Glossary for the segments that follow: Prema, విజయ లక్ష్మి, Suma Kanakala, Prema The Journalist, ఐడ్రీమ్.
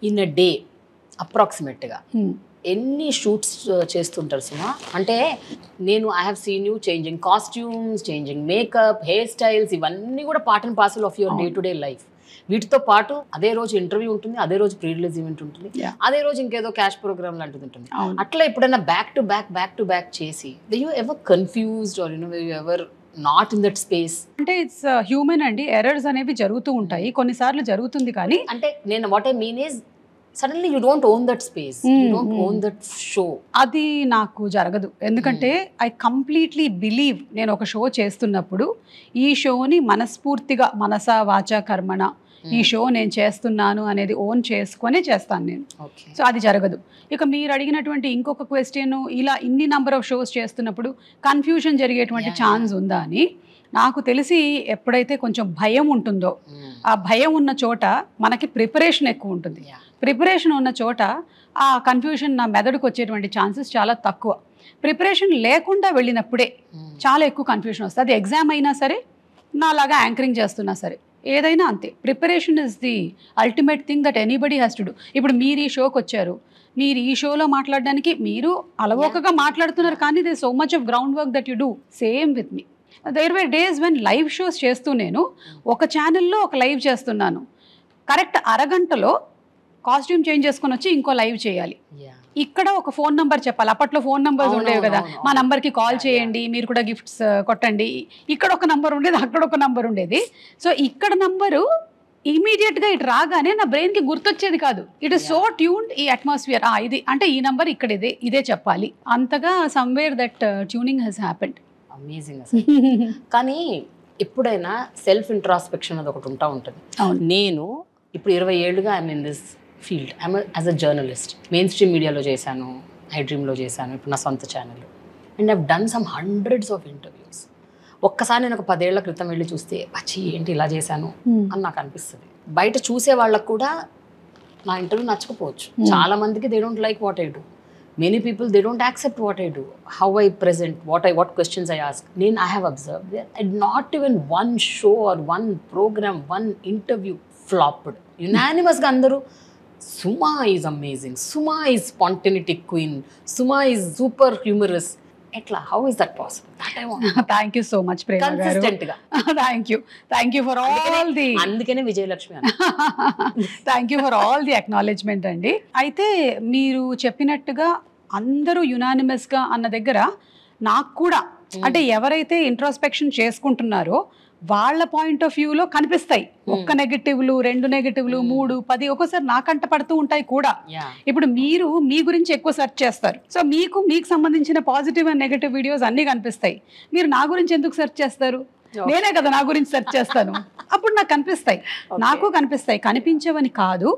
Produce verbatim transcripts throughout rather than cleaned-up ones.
in a day, approximately. Hmm. Any shoots uh, chestuntaru Suma? Ante nenu I have seen you changing costumes, changing makeup, hairstyles, ivanni kuda part and parcel of your day to day life. వీటితో పాటు అదే రోజు interview ఉంటుంది, అదే రోజు pre release event ఉంటుంది, అదే రోజు ఇంకేదో క్యాష్ ప్రోగ్రామ్ లాంటిది ఉంటుంది. అట్లా ఎప్పుడైనా back to back back to back చేసి they you ever confused are you no you ever not in that space? అంటే ఇట్స్ హ్యూమన్ అండి, ఎర్రర్స్ అనేవి జరుగుతూ ఉంటాయి, కొన్నిసార్లు జరుగుతుంది. కానీ అంటే నేను what I mean is suddenly you don't own that space, you don't own that show. అది నాకు జరగదు, ఎందుకంటే ఐ కంప్లీట్లీ బిలీవ్. నేను ఒక షో చేస్తున్నప్పుడు ఈ షోని మనస్ఫూర్తిగా మనసా వాచా కర్మణ ఈ షో నేను చేస్తున్నాను అనేది ఓన్ చేసుకునే చేస్తాను నేను. సో అది జరగదు. ఇక మీరు అడిగినటువంటి ఇంకొక క్వశ్చన్, ఇలా ఇన్ని నెంబర్ ఆఫ్ షోస్ చేస్తున్నప్పుడు కన్ఫ్యూజన్ జరిగేటువంటి ఛాన్స్ ఉందా అని నాకు తెలిసి ఎప్పుడైతే కొంచెం భయం ఉంటుందో, ఆ భయం ఉన్న చోట మనకి ప్రిపరేషన్ ఎక్కువ ఉంటుంది. ప్రిపరేషన్ ఉన్న చోట ఆ కన్ఫ్యూజన్ నా మెదడుకు వచ్చేటువంటి ఛాన్సెస్ చాలా తక్కువ. ప్రిపరేషన్ లేకుండా వెళ్ళినప్పుడే చాలా ఎక్కువ కన్ఫ్యూజన్ వస్తుంది. అది ఎగ్జామ్ అయినా సరే, నాలాగా యాంకరింగ్ చేస్తున్నా సరే, ఏదైనా అంతే. Preparation is the ultimate thing that anybody has to do. ఇప్పుడు మీరు ఈ షోకి వచ్చారు, మీరు ఈ షోలో మాట్లాడడానికి మీరు అలవోకగా మాట్లాడుతున్నారు, కానీ they so much of ground work that you do. Same with me. There were days when live shows చేస్తూ నేను ఒక ఛానల్లో ఒక లైవ్ చేస్తున్నాను, కరెక్ట్ అరగంటలో కాస్ట్యూమ్ చేంజ్ చేసుకొని వచ్చి ఇంకో లైవ్ చేయాలి. ఇక్కడ ఒక ఫోన్ నెంబర్ చెప్పాలి. అప్పట్లో ఫోన్ నెంబర్స్ ఉండేవి కదా, మా నెంబర్కి కాల్ చేయండి, మీరు కూడా గిఫ్ట్స్ కొట్టండి. ఇక్కడ ఒక నెంబర్ ఉండేది, అక్కడ ఒక నెంబర్ ఉండేది. సో ఇక్కడ నెంబరు ఇమీడియట్గా ఇటు రాగానే నా బ్రెయిన్కి గుర్తొచ్చేది కాదు. It is so tuned. ఈ అట్మాస్ఫియర్ ఇది అంటే ఈ నెంబర్ ఇక్కడ ఇదే ఇదే చెప్పాలి. అంతగా somewhere that tuning has happened. Amazing. కానీ ఎప్పుడైనా సెల్ఫ్ ఇంట్రాస్పెక్షన్ అది ఒకటి ఉంటా ఉంటుంది. నేను ఇప్పుడు ఇరవై ఏళ్ళుగా I'm in this field, I'm as a journalist. Main stream మీడియాలో చేశాను, ఐడ్రీమ్లో చేశాను, ఇప్పుడు నా సొంత channel. And I've done some hundreds of interviews. ఒక్కసారి నేను ఒక పదేళ్ల క్రితం వెళ్ళి చూస్తే పచ్చి ఏంటి ఇలా చేశాను అని నాకు అనిపిస్తుంది. బయట చూసే వాళ్ళకు కూడా నా ఇంటర్వ్యూ నచ్చకపోవచ్చు. చాలా మందికి they don't like what I do. Many people, they don't accept what I do, how I present, what I, what questions I ask. Then I have observed that not even one show or one program, one interview flopped. Unanimous ga andaru, Suma is amazing. Suma is spontaneity queen. Suma is super humorous. Etla, how is that possible? That I want. Thank you so much, Prema. Consistent ga. Thank you. Thank you for all the. అందుకనే విజయ లక్ష్మి అన్న. Thank you for all the acknowledgement అండి. అయితే మీరు చెప్పినట్టుగా అందరూ యునానిమస్గా అన్న దగ్గర నాకు కూడా అంటే ఎవరైతే ఇంట్రాస్పెక్షన్ చేసుకుంటున్నారో వాళ్ళ పాయింట్ ఆఫ్ వ్యూలో కనిపిస్తాయి. ఒక్క నెగిటివ్లు, రెండు నెగిటివ్లు, మూడు, పది ఒక్కోసారి నాకంట పడుతూ ఉంటాయి కూడా. ఇప్పుడు మీరు మీ గురించి ఎక్కువ సెర్చ్ చేస్తారు, సో మీకు మీకు సంబంధించిన పాజిటివ్ అండ్ నెగిటివ్ వీడియోస్ అన్నీ కనిపిస్తాయి. మీరు నా గురించి ఎందుకు సెర్చ్ చేస్తారు? నేనే కదా నా గురించి సెర్చ్ చేస్తాను. అప్పుడు నాకు కనిపిస్తాయి, నాకు కనిపిస్తాయి, కనిపించవని కాదు.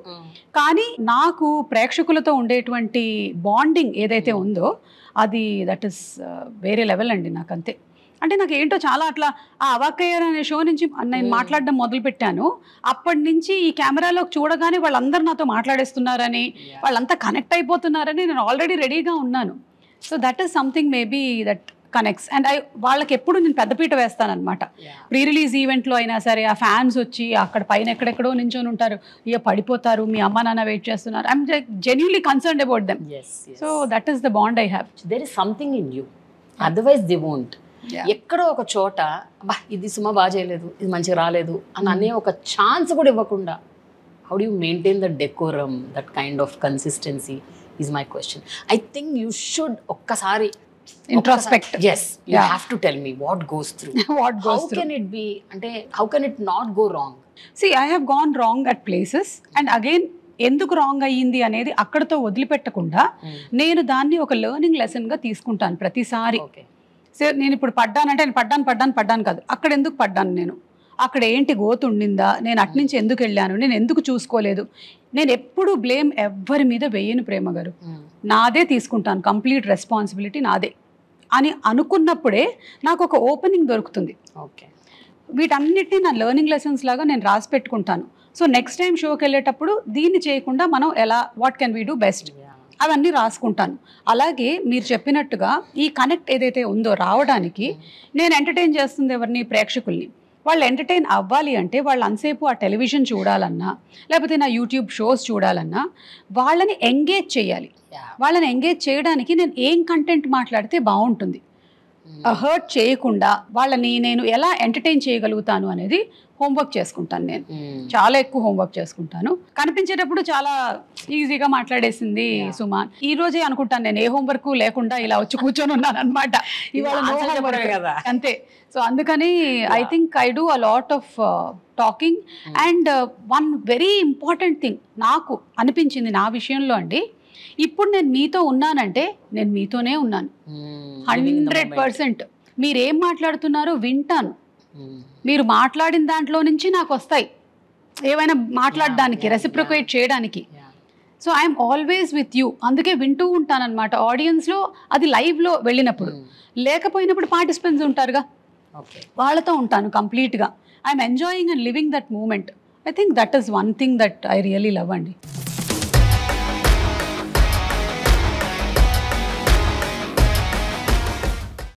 కానీ నాకు ప్రేక్షకులతో ఉండేటువంటి బాండింగ్ ఏదైతే ఉందో అది దట్ ఈస్ వేరే లెవెల్ అండి. నాకు అంతే. అంటే నాకు ఏంటో చాలా అట్లా ఆ అవాక్కయ్యారు అనే షో నుంచి నేను మాట్లాడడం మొదలుపెట్టాను. అప్పటి నుంచి ఈ కెమెరాలోకి చూడగానే వాళ్ళందరూ నాతో మాట్లాడేస్తున్నారని, వాళ్ళంతా కనెక్ట్ అయిపోతున్నారని నేను ఆల్రెడీ రెడీగా ఉన్నాను. So that is something maybe that connects. And I వాళ్ళకి ఎప్పుడు నేను పెద్దపీట వేస్తాను అనమాట. ప్రీ రిలీజ్ ఈవెంట్లో అయినా సరే ఆ ఫ్యాన్స్ వచ్చి అక్కడ పైన ఎక్కడెక్కడో నించొని ఉంటారు, ఇక పడిపోతారు, మీ అమ్మ నాన్న వెయిట్ చేస్తున్నారు. I'm genuinely concerned about them. So that is the bond I have. There is something in you, otherwise they won't. ఎక్కడో ఒక చోట బా ఇది సుమా బాగా చేయలేదు, ఇది మంచిగా రాలేదు అని అనే ఒక ఛాన్స్ కూడా ఇవ్వకుండా how do you maintain that decorum, that kind of consistency is my question. I think you should ఒక్కసారి introspect. Yes, you yeah. have to tell me what goes through. what goes how through. Can it be, ante how can it not go wrong? See, I have gone wrong at places, and again ఎందుకు wrong అయ్యింది అనేది అక్కడతో వదిలిపెట్టకుండా నేను దాన్ని ఒక learning lesson గా తీసుకుంటాను ప్రతిసారి. సో నేను ఇప్పుడు పడ్డానంటే నేను పడ్డాను పడ్డాను పడ్డాను కాదు, అక్కడ ఎందుకు పడ్డాను, నేను అక్కడ ఏంటి గోతు ఉండిందా, నేను అట్నుంచి ఎందుకు వెళ్ళాను, నేను ఎందుకు చూసుకోలేదు. నేను ఎప్పుడు బ్లేమ్ ఎవ్వరి మీద వేయను ప్రేమ గారు, నాదే తీసుకుంటాను, కంప్లీట్ రెస్పాన్సిబిలిటీ నాదే అని అనుకున్నప్పుడే నాకు ఒక ఓపెనింగ్ దొరుకుతుంది. ఓకే, వీటన్నిటినీ నా లెర్నింగ్ లెసన్స్ లాగా నేను రాసి పెట్టుకుంటాను. సో నెక్స్ట్ టైం షోకి వెళ్ళేటప్పుడు దీన్ని చేయకుండా మనం ఎలా, what can we do best, అవన్నీ రాసుకుంటాను. అలాగే మీరు చెప్పినట్టుగా ఈ కనెక్ట్ ఏదైతే ఉందో రావడానికి నేను ఎంటర్టైన్ చేస్తుంది ఎవరిని, ప్రేక్షకుల్ని. వాళ్ళు ఎంటర్టైన్ అవ్వాలి అంటే వాళ్ళు అంతసేపు ఆ టెలివిజన్ చూడాలన్నా లేకపోతే నా యూట్యూబ్ షోస్ చూడాలన్నా వాళ్ళని ఎంగేజ్ చేయాలి. వాళ్ళని ఎంగేజ్ చేయడానికి నేను ఏం కంటెంట్ మాట్లాడితే బాగుంటుంది, హర్ట్ చేయకుండా వాళ్ళని నేను ఎలా ఎంటర్టైన్ చేయగలుగుతాను అనేది హోంవర్క్ చేసుకుంటాను. నేను చాలా ఎక్కువ హోంవర్క్ చేసుకుంటాను. కనిపించేటప్పుడు చాలా ఈజీగా మాట్లాడేసింది సుమా. ఈ రోజే అనుకుంటాను నేను ఏ హోంవర్క్ లేకుండా ఇలా వచ్చి కూర్చొని ఉన్నాను అనమాట. ఇవాళ కదా అంతే. సో అందుకని I think I do a lot of talking. And one very important thing నాకు అనిపించింది నా విషయంలో అండి, ఇప్పుడు నేను మీతో ఉన్నానంటే నేను మీతోనే ఉన్నాను. హండ్రెడ్ పర్సెంట్ మీరేం మాట్లాడుతున్నారో వింటాను. మీరు మాట్లాడిన దాంట్లో నుంచి నాకు వస్తాయి ఏవైనా మాట్లాడడానికి, రెసిప్రొకేట్ చేయడానికి. So I'm always with you. అందుకే వింటూ ఉంటాను అనమాట ఆడియన్స్లో, అది లైవ్లో వెళ్ళినప్పుడు. లేకపోయినప్పుడు పార్టిసిపెంట్స్ ఉంటారుగా, వాళ్ళతో ఉంటాను కంప్లీట్గా. I'm enjoying and living that moment. I think that is one thing that I really love అండి.